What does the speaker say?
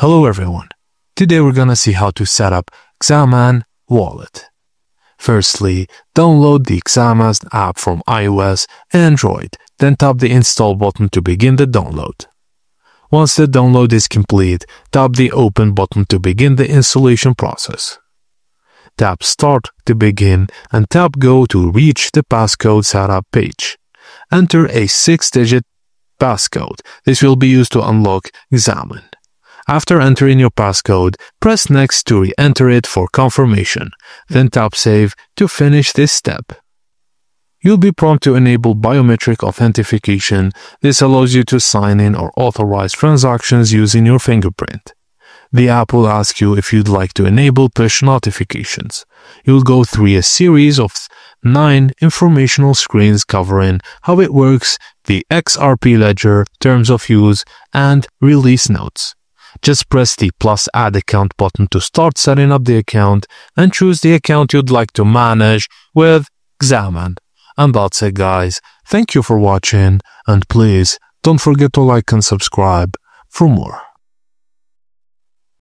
Hello everyone, today we're gonna see how to set up Xaman Wallet. Firstly, download the Xaman app from iOS and Android, then tap the install button to begin the download. Once the download is complete, tap the open button to begin the installation process. Tap start to begin and tap go to reach the passcode setup page. Enter a 6-digit passcode. This will be used to unlock Xaman. After entering your passcode, press next to re-enter it for confirmation, then tap save to finish this step. You'll be prompted to enable biometric authentication. This allows you to sign in or authorize transactions using your fingerprint. The app will ask you if you'd like to enable push notifications. You'll go through a series of 9 informational screens covering how it works, the XRP ledger, terms of use, and release notes. Just press the plus add account button to start setting up the account and choose the account you'd like to manage with Xaman. And that's it guys, thank you for watching and please don't forget to like and subscribe for more.